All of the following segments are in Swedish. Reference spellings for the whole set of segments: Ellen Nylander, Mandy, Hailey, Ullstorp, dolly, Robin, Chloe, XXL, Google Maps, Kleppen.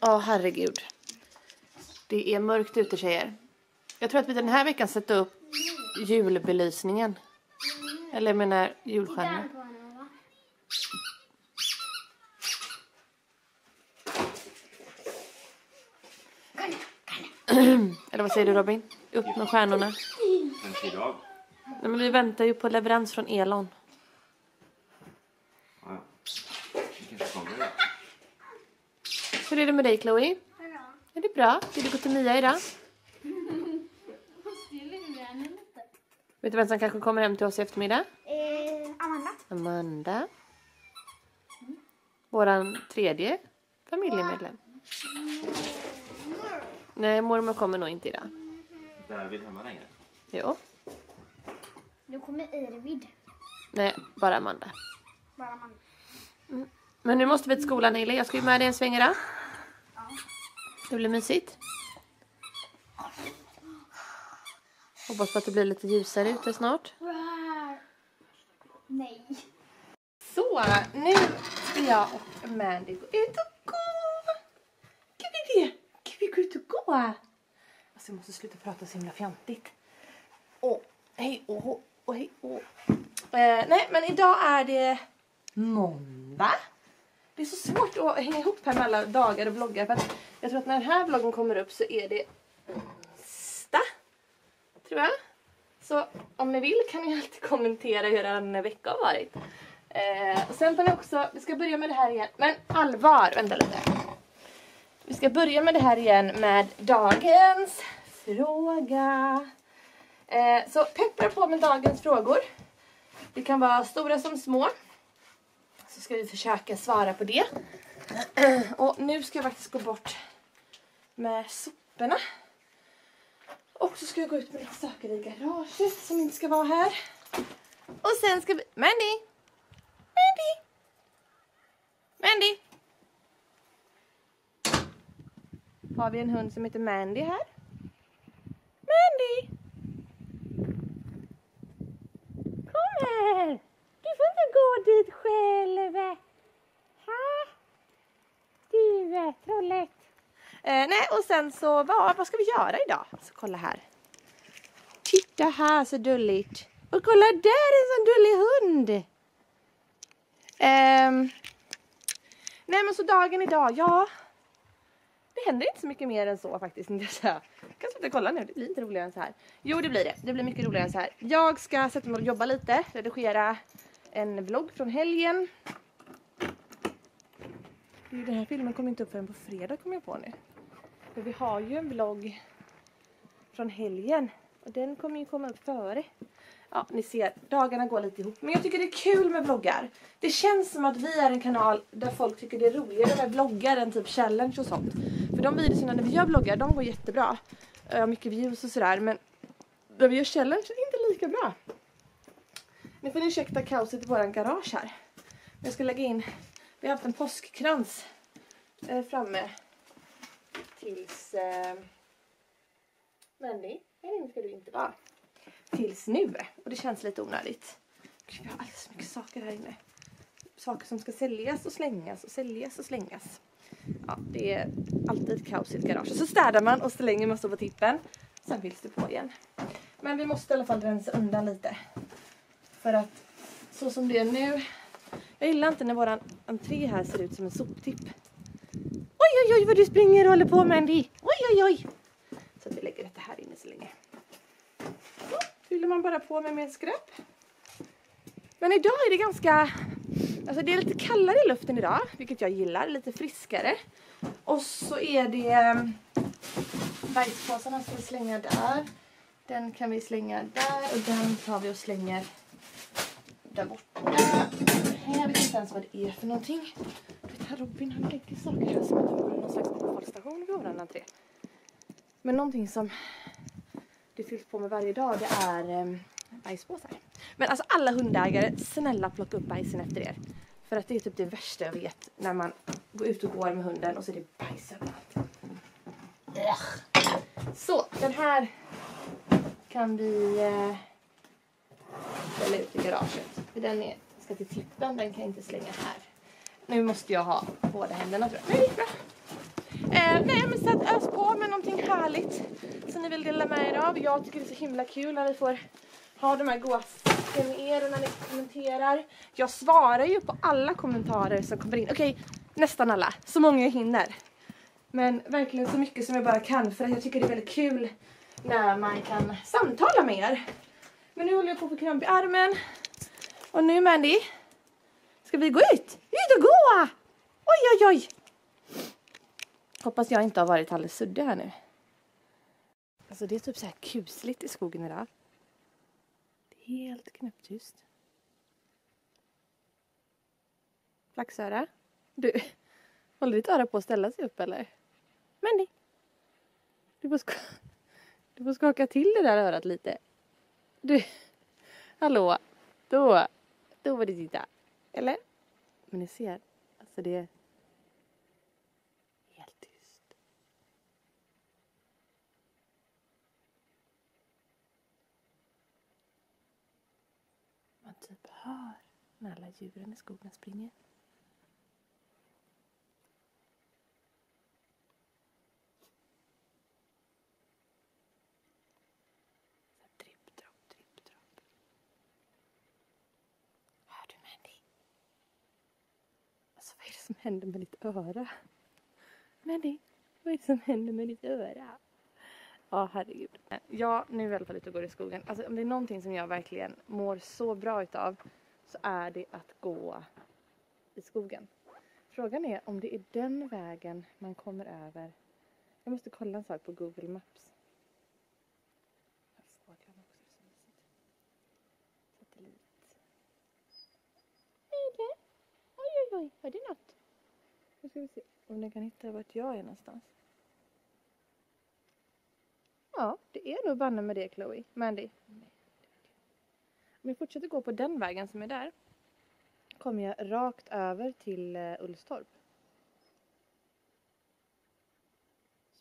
Ja, herregud. Det är mörkt ute, tjejer. Jag tror att vi den här veckan sätter upp julbelysningen. Eller jag menar julstjärnan. Eller vad säger du, Robin? Upp med stjärnorna. Idag. Nej, men vi väntar ju på leverans från Elon. Ja. Hur är det med dig, Chloe? Bra. Är det bra? Vill du gå till Mia idag? Vet du vem som kanske kommer hem till oss i eftermiddag? Amanda. Mm. Våran tredje familjemedlem. Nej, mormor kommer nog inte idag. David hemma längre. Jo. Nu kommer Irvid. Nej, bara Amanda. Bara Amanda. Mm. Men nu måste vi till skolan, Hailey. Jag ska ju med dig en sväng idag. Ja. Det blir mysigt. Hoppas på att det blir lite ljusare ute snart. Nej. Så, nu ska jag och Mandy gå ut och gå. Kan vi det? Kan vi gå ut och gå? Alltså, jag måste sluta prata så himla fjantigt. Åh, hej åh, hej åh. Nej, men idag är det måndag. Det är så svårt att hänga ihop här med alla dagar och vloggar. För att jag tror att när den här vloggen kommer upp så är det onsdag, tror jag. Så om ni vill kan ni alltid kommentera hur en vecka har varit. Och sen kan ni också, vi ska börja med det här igen. Men allvar, vänta lite. Vi ska börja med det här igen med dagens fråga. Så peppra på med dagens frågor. Det kan vara stora som små. Så ska vi försöka svara på det. Och nu ska jag faktiskt gå bort med soporna. Och så ska jag gå ut med lite saker i garaget som inte ska vara här. Och sen ska vi... Mandy! Mandy! Mandy! Har vi en hund som heter Mandy här? Mandy! Kom här! Du får inte gå dit själv. Ha? Du är trollet. Nej, och sen så, vad ska vi göra idag? Så kolla här. Titta här så dulligt. Och kolla, där är en sån dullig hund. Nej, men så dagen idag, ja. Det händer inte så mycket mer än så faktiskt. Jag kan inte kolla nu, det blir inte roligare än så här. Jo, det blir det. Det blir mycket roligare än så här. Jag ska sätta mig och jobba lite, redigera en vlogg från helgen. Den här filmen kommer inte upp förrän på fredag, kommer jag på nu. För vi har ju en vlogg från helgen. Och den kommer ju komma upp före. Ja, ni ser, dagarna går lite ihop. Men jag tycker det är kul med vloggar. Det känns som att vi är en kanal där folk tycker det är roligare med vloggar än typ challenge och sånt. För de videorna när vi gör vloggar, de går jättebra. Mycket views och sådär. Men när vi gör challenge är det inte lika bra. Nu får ni ursäkta kaoset i våran garage här. Jag ska lägga in... Vi har haft en påskkrans framme tills Mandy, eller ska du inte vara tills nu, och det känns lite onödigt. Gud, vi har alldeles så mycket saker här inne. Saker som ska säljas och slängas och säljas och slängas. Ja, det är alltid kaos i ett garage. Så städar man och slänger massor på tippen. Sen fylls det på igen. Men vi måste i alla fall rensa undan lite. För att så som det är nu... Jag gillar inte när våran entré här ser ut som en soptipp. Oj, oj, oj, vad du springer och håller på, Mandy. Oj, oj, oj. Så att vi lägger detta här inne så länge. Så fyller man bara på med mer skräp. Men idag är det ganska... Alltså det är lite kallare i luften idag, vilket jag gillar. Lite friskare. Och så är det... Bajspåsarna ska vi slänga där. Den kan vi slänga där. Och den tar vi och slänger där borta. Jag vet inte ens vad det är för någonting. Vet här, Robin, han lägger saker här som att det vore någon slags avfallsstation vid våran entré. Men någonting som det fylls på med varje dag, det är bajspåsar. Men alltså alla hundägare, snälla plocka upp bajsen efter er. För att det är typ det värsta jag vet, när man går ut och går med hunden och så är det bajs överallt. Så, den här kan vi ställa ut i garaget. För den är... Ska till klippen, den kan jag inte slänga här. Nu måste jag ha båda händerna, tror jag. Nej, bra. Nej, men så att ös på med någonting härligt som ni vill dela med er av. Jag tycker det är så himla kul när vi får ha de här gåsen med er och när ni kommenterar. Jag svarar ju på alla kommentarer som kommer in. Okej, nästan alla. Så många jag hinner. Men verkligen så mycket som jag bara kan, för att jag tycker det är väldigt kul när man kan samtala med er. Men nu håller jag på att få kramp i armen. Och nu, Mandy, ska vi gå ut? Ut och gå! Oj, oj, oj! Hoppas jag inte har varit alldeles suddig här nu. Alltså det är typ så här kusligt i skogen idag. Det är helt knäpptyst. Flaxöra, du, håller ditt öra på att ställa sig upp eller? Mandy, du får skaka till det där örat lite. Du, hallå, då var det titta, eller? Men ni ser, alltså det är helt tyst. Man typ hör när alla djuren i skogen springer. Vad är det som händer med ditt öra? Mandy, vad är det som händer med ditt öra? Ja, herregud. Ja, nu är jag i alla fall ute och går i skogen. Alltså, om det är någonting som jag verkligen mår så bra utav, så är det att gå i skogen. Frågan är om det är den vägen man kommer över. Jag måste kolla en sak på Google Maps. Oj, är det något? Nu ska vi se om ni kan hitta vart jag är någonstans. Ja, det är nog banne med det, Chloe. Mandy. Om jag fortsätter gå på den vägen som är där, kommer jag rakt över till Ullstorp.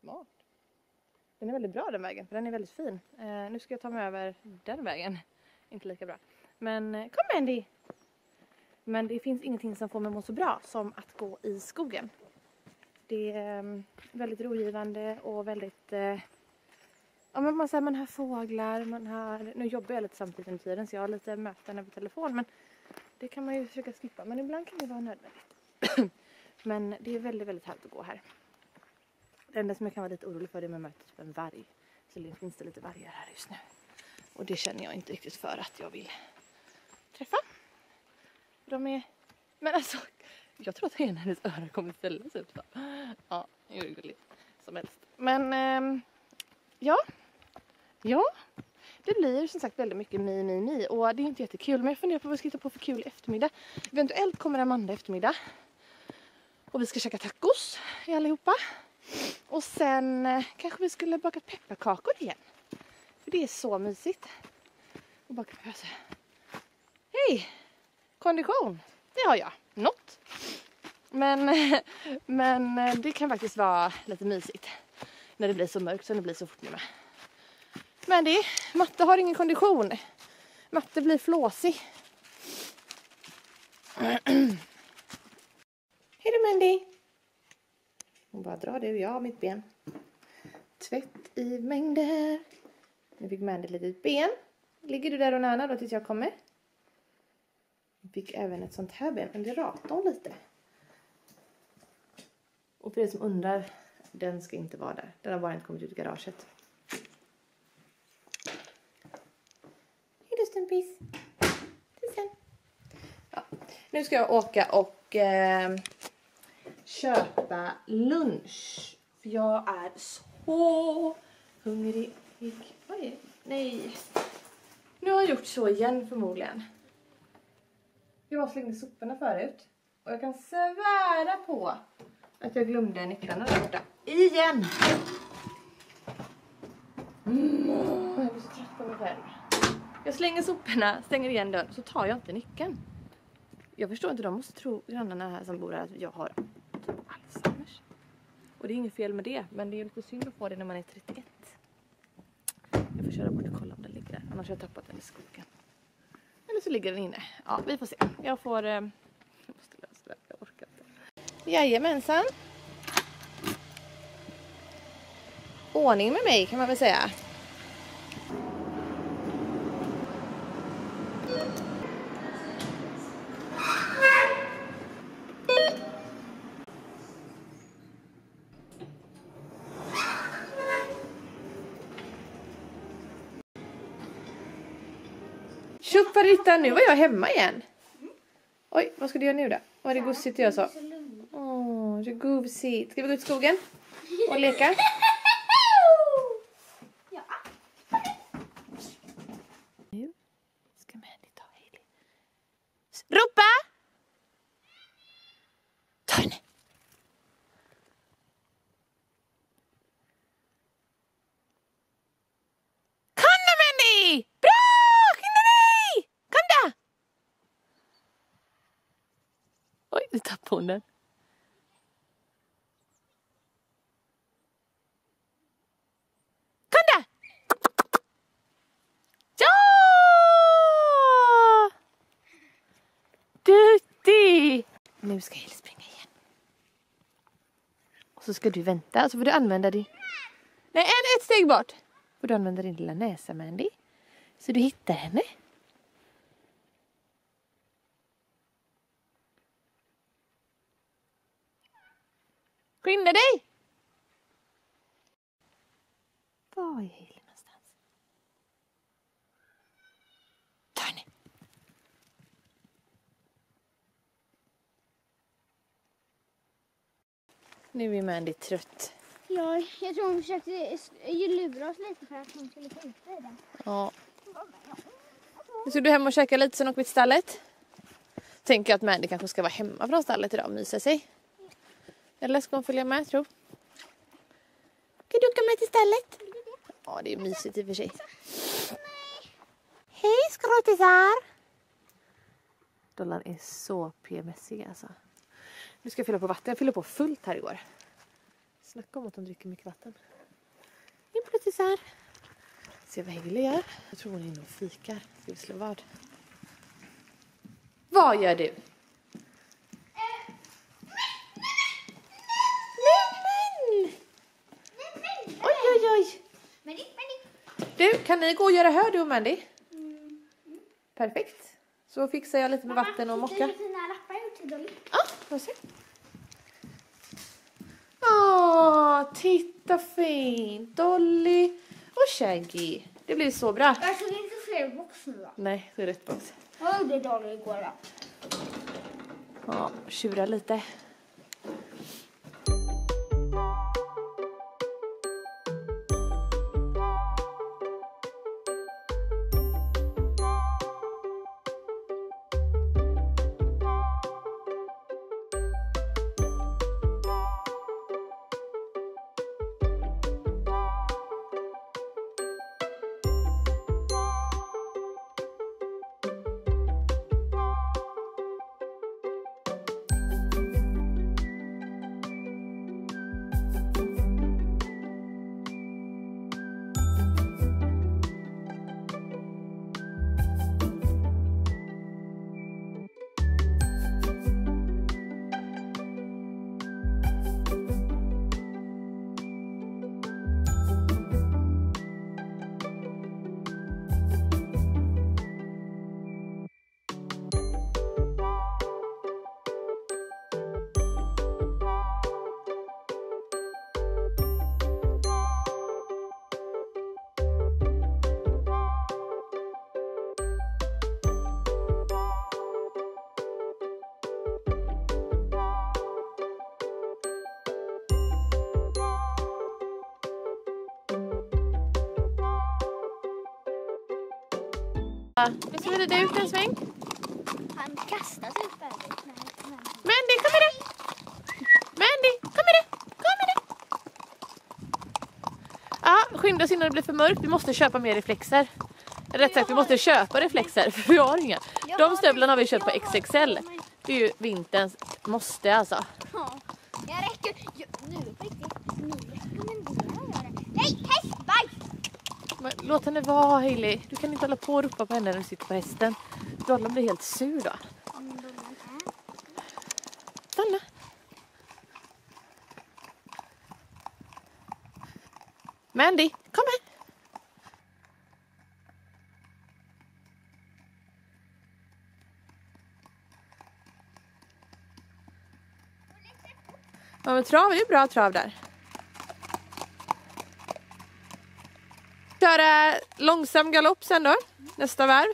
Smart. Den är väldigt bra den vägen, för den är väldigt fin. Nu ska jag ta mig över den vägen. Inte lika bra. Men kom Mandy! Men det finns ingenting som får mig må så bra som att gå i skogen. Det är väldigt rogivande och väldigt... Ja, men man säger man hör fåglar, man hör... Nu jobbar jag lite samtidigt under tiden så jag har lite möten över telefon. Men det kan man ju försöka skippa. Men ibland kan det vara nödvändigt. Men det är väldigt, väldigt härligt att gå här. Det enda som jag kan vara lite orolig för är att man möter typ en varg. Så det finns det lite vargar här just nu. Och det känner jag inte riktigt för att jag vill träffa. De är... Men alltså, jag tror att en hennes öra kommer ställa sig upp. Så. Ja, det är gulligt. Som helst. Men, ja. Ja. Det blir som sagt väldigt mycket mi. Och det är inte jättekul. Men jag funderar på vad vi ska hitta på för kul eftermiddag. Eventuellt kommer Amanda eftermiddag. Och vi ska käka tacos i allihopa. Och sen kanske vi skulle baka pepparkakor igen. För det är så mysigt. Och baka pepparkakor. Hej! Kondition, det har jag. Något. Men det kan faktiskt vara lite mysigt. När det blir så mörkt så det blir så fort nu med. Men det, matte har ingen kondition. Matte blir flåsig. Hej då Mandy. Hon bara drar det och jag mitt ben. Tvätt i mängder. Nu fick Mandy lite ben. Ligger du där och nära då tills jag kommer? Fick även ett sånt här ben, men det ratar hon lite. Och för er som undrar, den ska inte vara där. Den har bara inte kommit ut i garaget. Hej då Stumpis. Tills sen. Ja. Nu ska jag åka och köpa lunch. För jag är så hungrig. Oj, nej. Nu har jag gjort så igen förmodligen. Jag slängde soporna förut. Och jag kan svära på att jag glömde nycklarna där borta. Igen! Jag blir så trött på mig själv. Jag slänger soporna, stänger igen dörren. Så tar jag inte nyckeln. Jag förstår inte, de måste tro grannarna här som bor här att jag har typ Alzheimers. Och det är inget fel med det. Men det är lite synd att få det när man är 31. Jag får köra bort och kolla om den ligger där. Annars har jag tappat den i skogen. Eller så ligger den inne. Ja, vi får se. Jag måste lösa det. Jag orkar inte. Jajamensan. ordning med mig kan man väl säga. Tjuppa Rita, nu var jag hemma igen. Oj, vad ska du göra nu då? Vad är det gosigt jag sa? Åh, det är gosigt. Ska vi gå ut i skogen och leka? Ja. Nu ska Mandy ta Hailey. Ropa! Ta henne! Kom då Mandy! Bra! Oj, nu tappade hon den. Kom där! Ja! Duktig! Nu ska Hailey springa igen. Och så ska du vänta. Och så får du använda din... Nej, ett steg bort. Får du använda din lilla näsa, Mandy. Så du hittar henne. Skynda dig! Var är Hailey någonstans? Ta henne! Nu är Mandy trött. Ja, jag tror hon försökte lura oss lite för att hon skulle ta ut dig den. Ja. Nu ska du hem och käka lite sen åker vi till stallet. Tänker att Mandy kanske ska vara hemma från stallet idag och mysa sig. Eller ska hon följa med, tror? Kan du åka med till stället? Ja, det är mysigt i för sig. Hej, skrotisar! Dollarn är så PMSig, alltså. Nu ska jag fylla på vatten. Jag fyllde på fullt här igår. Snacka om att de dricker mycket vatten. In skrotisar! Se vad Hailey gör. Jag tror hon är inne och fikar. Ska vi slå vad? Vad gör du? Du, kan ni gå och göra hör du och Mandy? Perfekt. Så fixar jag lite med vatten och mocka. Ja, får se. Åh, titta fint. Dolly och Shaggy. Det blir så bra. Jag såg inte fler box nu då. Nej, det är rätt box. Jag gjorde Dolly igår då. Ja, tjura lite. Vi ska rida ut en sväng. Han kastar sig ut färdigt. Mandy, kom med dig! Mandy, kom med dig! Kom med dig! Ja, skynda oss innan det blir för mörkt. Vi måste köpa mer reflexer. Rätt sagt, vi måste köpa reflexer. För vi har inga. De stövlarna har vi köpt på XXL. Det är ju vinterns måste alltså. Ja, jag räcker. Nu rekommenderar jag det. Nej, hästbajs! Men låt henne vara, Hailey. Du kan inte hålla på och ropa på henne när du sitter på hästen. Dollarn blir helt sur då. Stanna. Mandy, kom här. Ja, men trav är ju bra trav där. Köra långsam galopp sen då. Nästa varv.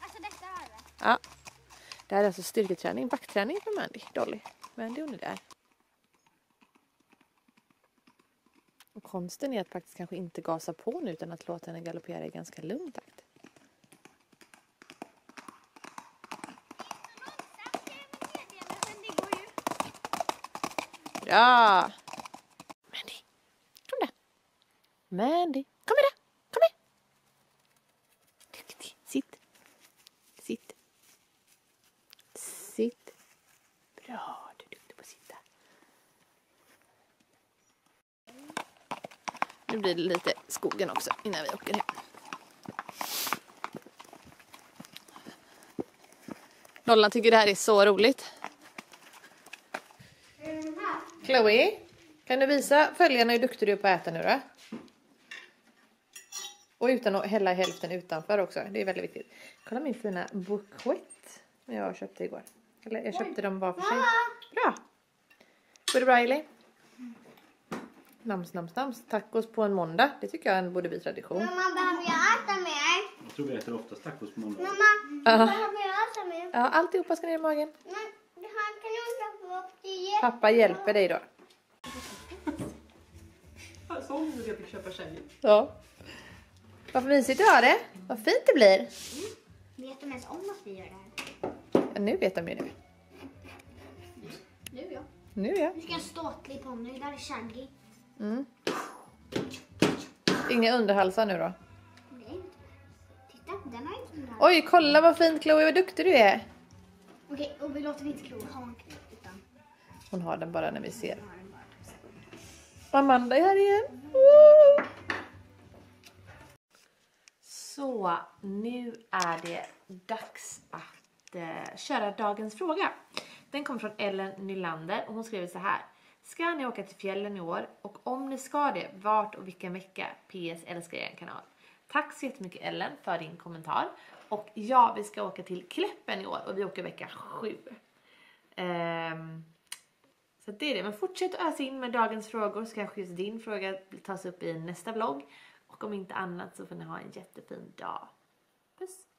Alltså nästa varv. Ja. Det här är alltså styrketräning, backträning för Mandy. Dolly. Mandy hon är där. Och konsten är att faktiskt kanske inte gasa på nu utan att låta henne galoppera i ganska lugn takt. Bra! Mandy, kom där! Mandy, kom här! Kom här! Duktig, sitt! Sitt! Sitt! Bra, du är duktig på att sitta. Nu blir det lite skogen också innan vi åker hem. Nollan tycker det här är så roligt. Chloe, kan du visa följarna hur duktig du är på att äta nu då? Och utan att hälla hälften utanför också. Det är väldigt viktigt. Kolla min fina bukett som jag köpte igår. Eller jag köpte dem var för sig. Bra! Går det bra, Hailey? Nams, nams, nams. Tacos på en måndag. Det tycker jag borde bli tradition. Mamma, behöver jag äta mer? Jag tror vi äter oftast tacos på måndag. Mamma, behöver jag äta mer? Ja, alltihopa ska ner i magen. Pappa hjälper dig då. Som jag fick köpa tjejer. Ja. Vad mysigt du har det. Vad fint det blir. Vet de ens om att vi gör det här? Ja, nu vet de ju det. Nu ja. Nu ja. Vi ska ha ståtlig ponny. Där är Shaggy. Mm. Inga underhalsar nu då? Nej. Titta, den har inte underhalsar. Oj, kolla vad fint Chloe. Vad duktig du är. Okej, och vi låter inte Chloe ha en kniv. Hon har den bara när vi ser. Amanda är här igen. Woo! Så, nu är det dags att köra dagens fråga. Den kommer från Ellen Nylander och hon skriver så här. Ska ni åka till fjällen i år? Och om ni ska det, vart och vilken vecka? PS älskar er kanal. Tack så jättemycket Ellen för din kommentar. Och ja, vi ska åka till Kleppen i år och vi åker vecka 7. Så det är det, men fortsätt att ösa in med dagens frågor så kanske just din fråga tas upp i nästa vlogg. Och om inte annat så får ni ha en jättefin dag. Puss!